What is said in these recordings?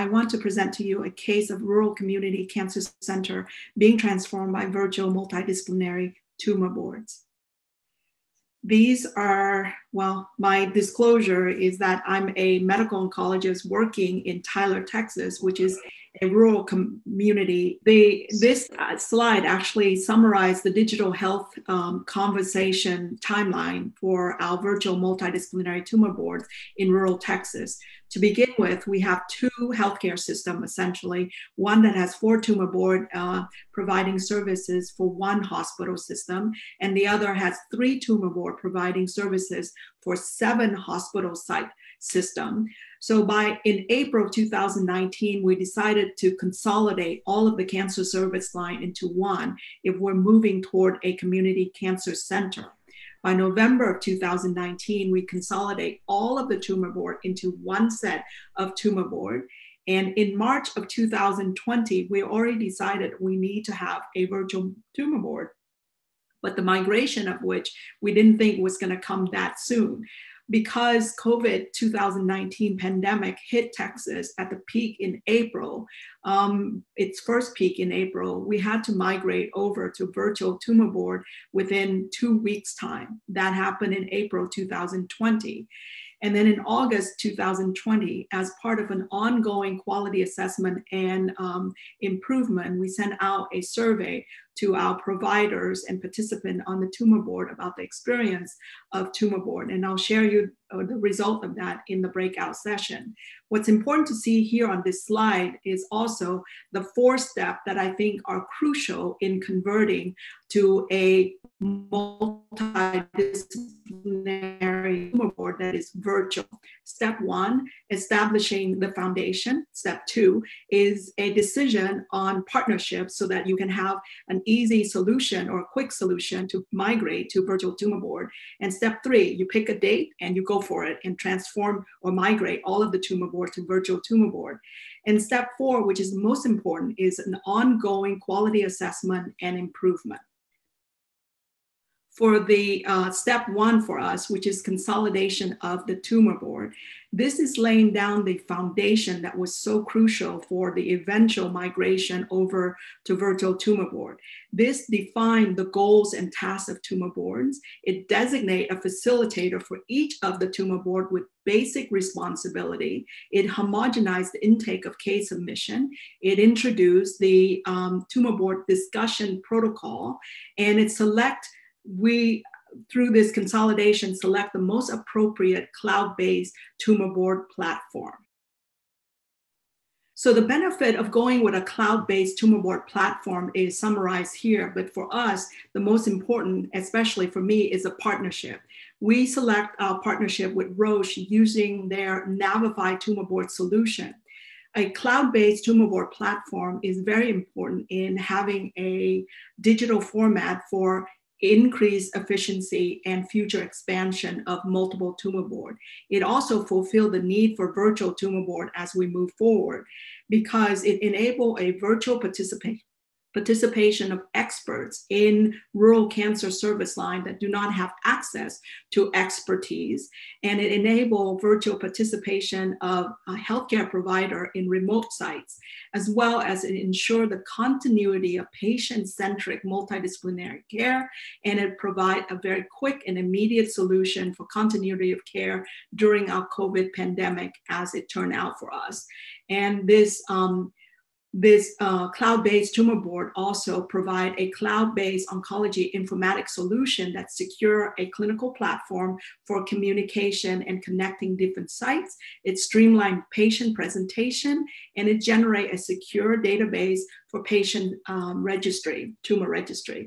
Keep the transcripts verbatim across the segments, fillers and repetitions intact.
I want to present to you a case of rural community cancer center being transformed by virtual multidisciplinary tumor boards. These are, well, my disclosure is that I'm a medical oncologist working in Tyler, Texas, which is a rural community. They, this slide actually summarized the digital health um, conversation timeline for our virtual multidisciplinary tumor boards in rural Texas. To begin with, we have two healthcare systems, essentially, one that has four tumor boards uh, providing services for one hospital system, and the other has three tumor boards providing services for seven hospital site systems. So by in April of two thousand nineteen, we decided to consolidate all of the cancer service line into one if we're moving toward a community cancer center. By November of two thousand nineteen, we consolidate all of the tumor board into one set of tumor board. And in March of two thousand twenty, we already decided we need to have a virtual tumor board, but the migration of which we didn't think was going to come that soon. Because COVID two thousand nineteen pandemic hit Texas at the peak in April, um, its first peak in April, we had to migrate over to virtual tumor board within two weeks' time. That happened in April two thousand twenty. And then in August two thousand twenty, as part of an ongoing quality assessment and um, improvement, we sent out a survey to our providers and participants on the tumor board about the experience of tumor board. And I'll share you uh, the result of that in the breakout session. What's important to see here on this slide is also the four steps that I think are crucial in converting to a multidisciplinary tumor board that is virtual. Step one, establishing the foundation. Step two is a decision on partnership so that you can have an easy solution or a quick solution to migrate to virtual tumor board. And step three, you pick a date and you go for it and transform or migrate all of the tumor board to virtual tumor board. And step four, which is most important, is an ongoing quality assessment and improvement. For the uh, step one for us, which is consolidation of the tumor board, this is laying down the foundation that was so crucial for the eventual migration over to virtual tumor board. This defined the goals and tasks of tumor boards. It designates a facilitator for each of the tumor board with basic responsibility. It homogenized the intake of case submission. It introduced the um, tumor board discussion protocol, and it select We, through this consolidation, select the most appropriate cloud-based tumor board platform. So the benefit of going with a cloud-based tumor board platform is summarized here, but for us, the most important, especially for me, is a partnership. We select our partnership with Roche using their Navify tumor board solution. A cloud-based tumor board platform is very important in having a digital format for increased efficiency and future expansion of multiple tumor board. It also fulfilled the need for virtual tumor board as we move forward because it enabled a virtual participation participation of experts in rural cancer service line that do not have access to expertise. And it enables virtual participation of a healthcare provider in remote sites, as well as it ensure the continuity of patient-centric multidisciplinary care. And it provide a very quick and immediate solution for continuity of care during our COVID pandemic as it turned out for us. And this, um, This uh, cloud-based tumor board also provide a cloud-based oncology informatics solution that secure a clinical platform for communication and connecting different sites. It streamlined patient presentation, and it generate a secure database for patient um, registry, tumor registry.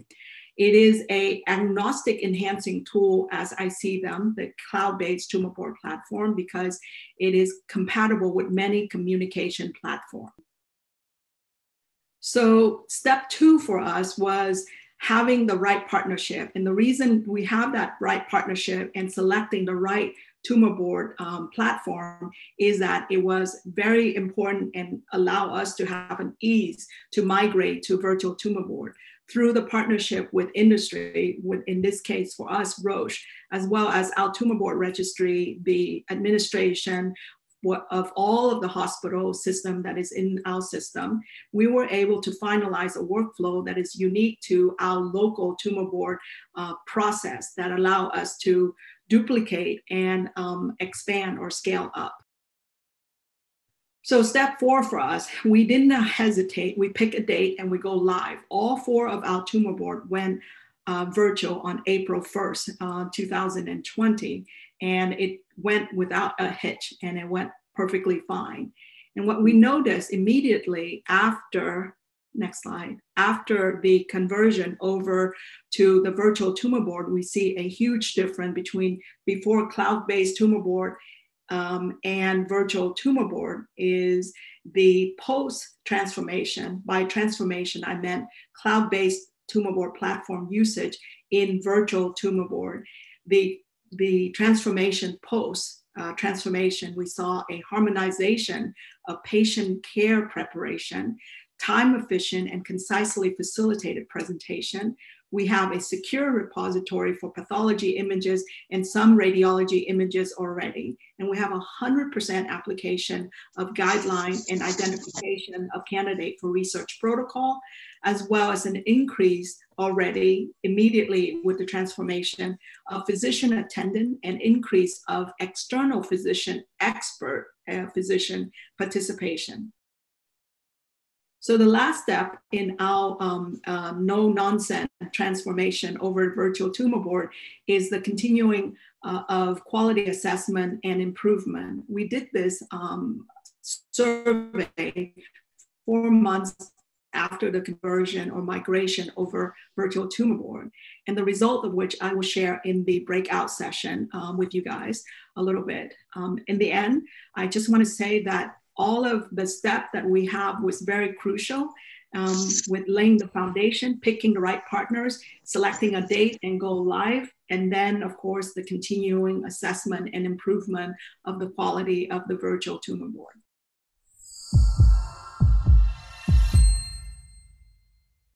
It is a agnostic enhancing tool as I see them, the cloud-based tumor board platform, because it is compatible with many communication platforms. So step two for us was having the right partnership. And the reason we have that right partnership and selecting the right tumor board um, platform is that it was very important and allow us to have an ease to migrate to virtual tumor board through the partnership with industry, with, in this case for us, Roche, as well as our tumor board registry, the administration, of all of the hospital system that is in our system, we were able to finalize a workflow that is unique to our local tumor board uh, process that allow us to duplicate and um, expand or scale up. So step four for us, we did not hesitate. We pick a date and we go live. All four of our tumor board went uh, virtual on April first, uh, two thousand twenty. And it went without a hitch and it went perfectly fine. And what we noticed immediately after, next slide, after the conversion over to the virtual tumor board, we see a huge difference between before cloud-based tumor board Um, and virtual tumor board is the post transformation. By transformation, I meant cloud-based tumor board platform usage in virtual tumor board. The, the transformation post uh, transformation, we saw a harmonization of patient care preparation, time efficient and concisely facilitated presentation. We have a secure repository for pathology images and some radiology images already. And we have one hundred percent application of guideline and identification of candidate for research protocol, as well as an increase already immediately with the transformation of physician attendant and increase of external physician expert uh, physician participation. So the last step in our um, uh, no-nonsense transformation over virtual tumor board is the continuing uh, of quality assessment and improvement. We did this um, survey four months after the conversion or migration over virtual tumor board, and the result of which I will share in the breakout session um, with you guys a little bit. Um, in the end, I just want to say that all of the step that we have was very crucial um, with laying the foundation, picking the right partners, selecting a date and go live. And then of course, the continuing assessment and improvement of the quality of the virtual tumor board.